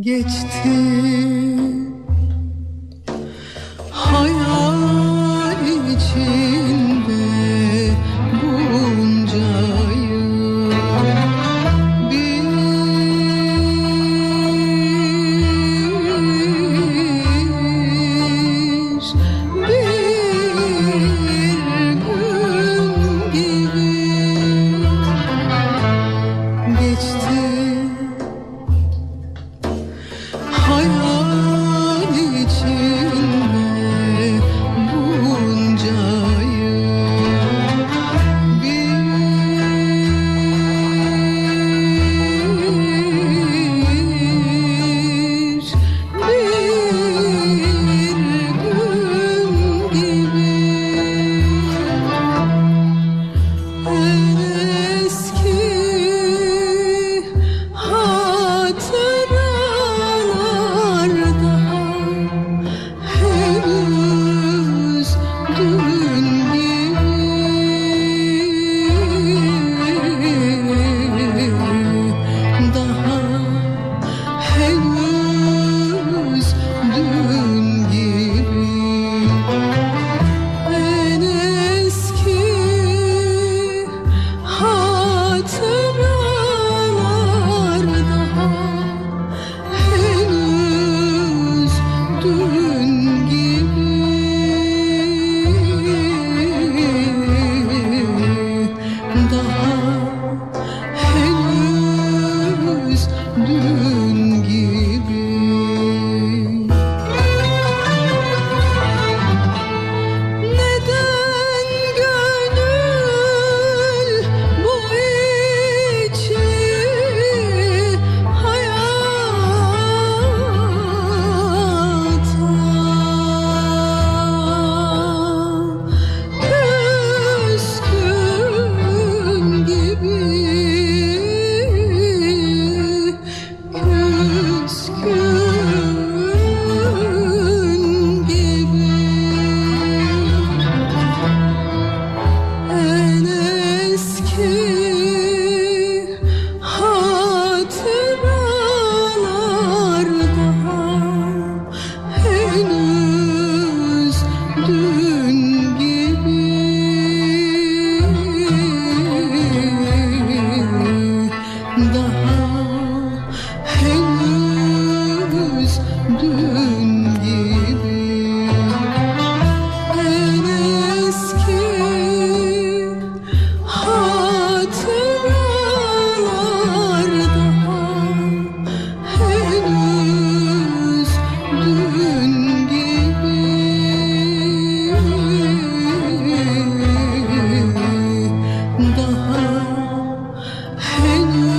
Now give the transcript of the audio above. geçti hayal içinde bunca yıl. Bir gün gibi geçti Daha henüz